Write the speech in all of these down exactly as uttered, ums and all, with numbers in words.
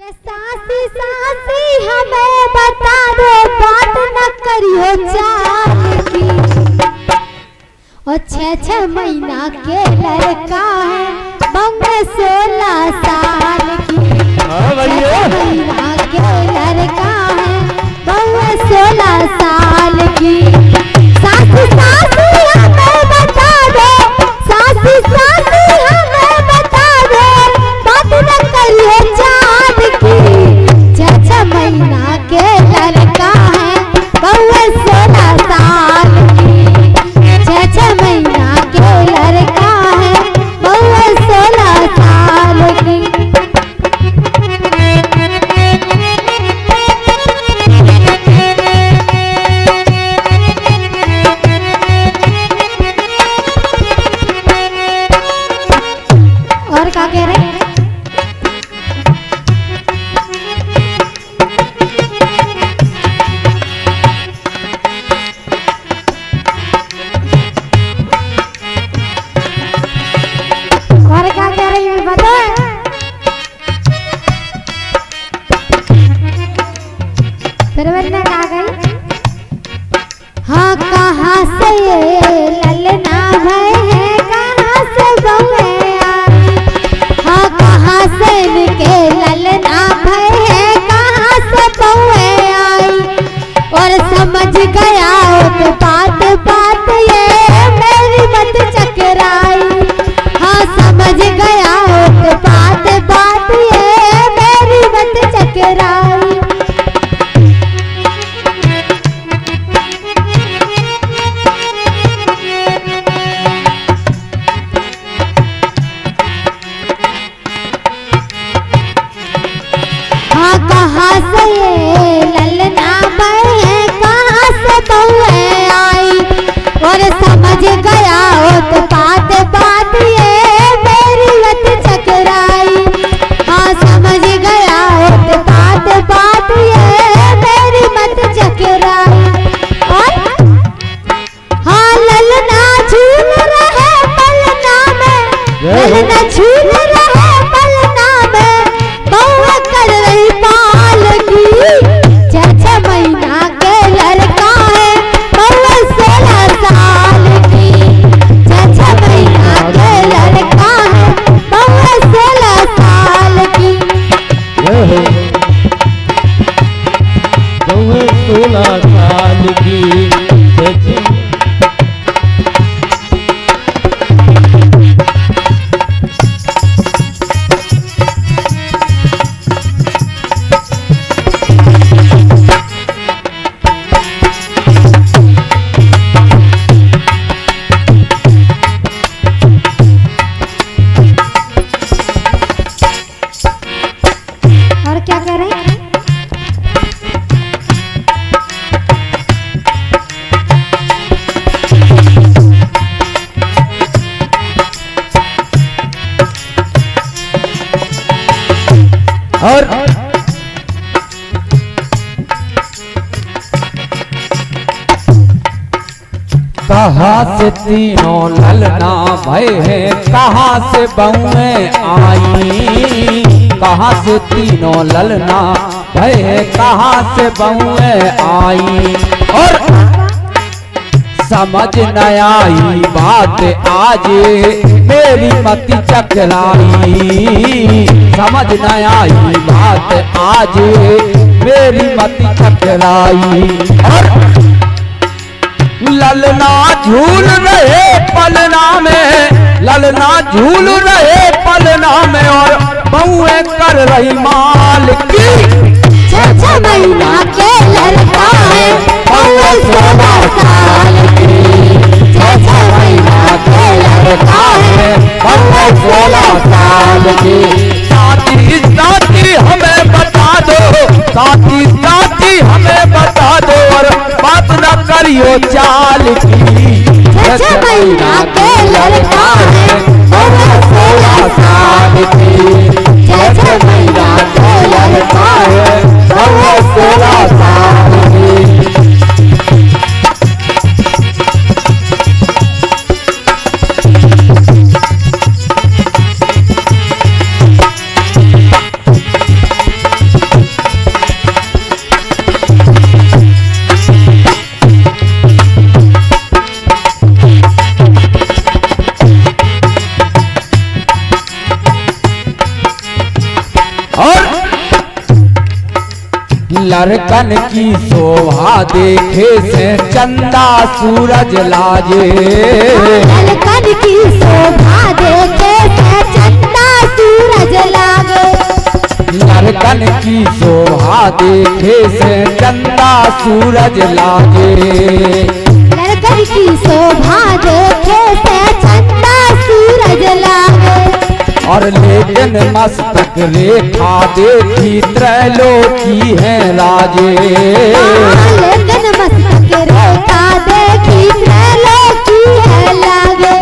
के सासी सासी हमें बता दो, बात न करियो चाल की। और छह छह महीना के लड़का है, मंगे सोलह साल की। छह महीना के लड़का है, मंगे सोलह साल की। सासी सासी हमें बता दो, सासी सासी हमें बता दो, बात न करियो चाल। महीना के लड़का है, बउआ सोलह साल की। छह छह महीना के लड़का है, बउआ सोलह साल की। और क्या कह रहे हैं? कहाँ से तीनों ललना भय है, कहाँ से बहुएं आई। कहाँ से तीनों ललना भय है, कहाँ से बहुएं आई। और समझ न आई बात आज मेरी मति चकराई। समझ न आई बात आज मेरी मति चकराई। ललना झूल रहे पलना में, ललना झूल रहे पलना में, और बहुएं कर रही माल की। छह छह महीना के लड़का है, बउआ सोलह साल की। छह छह महीना के लड़का है, बउआ सोलह साल की। साथी साथी हमें बता दो, साथी साथी हमें बता दो, और बात न करियो चाल की। छह छह महीना के लड़का है, बउआ सोलह साल की। छह छह महीना के लड़का है, बउआ सोलह साल की। और लड़कन की शोभा देखे से चंदा सूरज लाजे, लड़कन की शोभा देखे से चंदा सूरज लागे, लड़कन की शोभा देखे से चंदा सूरज लागे, लड़कन की शोभा देखे से चंदा सूरज लागे। और लेकिन मस्तक रेखा देखी त्रैलोकी है राजे, लेकिन मस्तक रेखा देखी त्रैलोकी है लागे,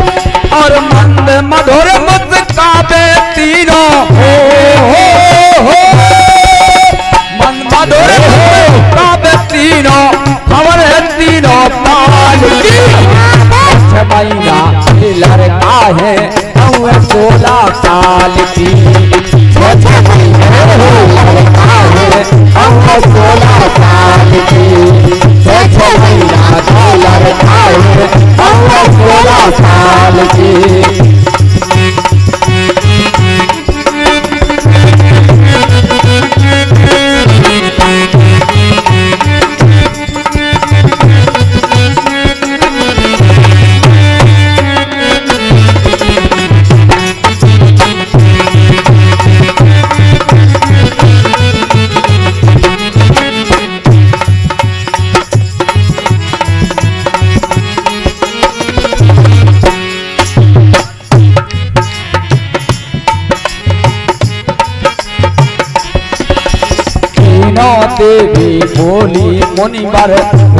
और मंद मधुर मुस्का पे तीनों हो हो हो, मंद मधुर मुस्का पे तीनों खबर है तीनों पानी की छबाइया लड़का है सोलह साल की, सोलह साल की सोलह साल की। देवी भोली मुनिवर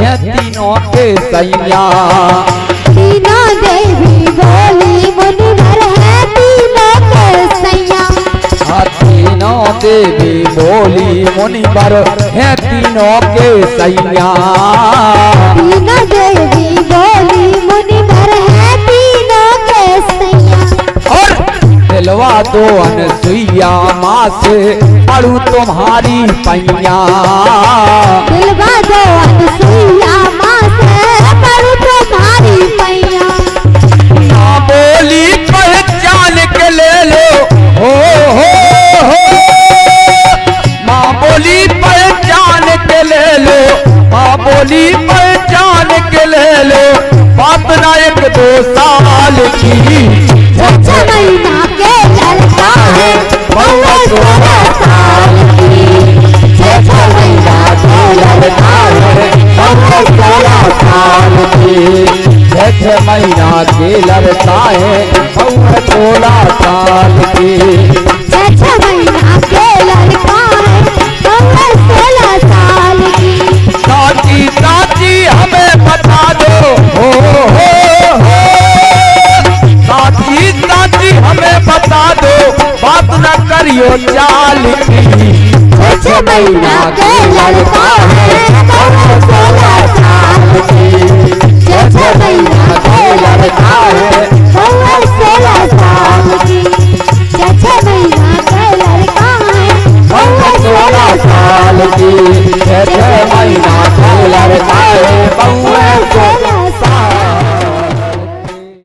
ये तीनों के सैया, तीनों देवी भोली मुनिवर है तीनों के सैया, तीनों देवी भोली मुनिवर है तीनों के सैया, तीनों देवी भोली मुनिवर है तीनों के सैया। और दिलवा दो अनसुईया माँ से पढ़ू तुम्हारी पैया, दिलवा दो अनसुईया माँ से पढ़ू तुम्हारी पैया, ना बोली पहचान के ले लो हो हो हो, माँ बोली पहचान के ले लो, माँ बोली पहचान के ले लो, बात ना एक दो साल की महीना के लड़का है सोलह साल के, महीना के लड़का है सोलह साल की। साची साची हमें बता दो हो हो हो, साची साची हमें बता दो बात न करियो चाल की, महीना के लड़का है सोलह साल की।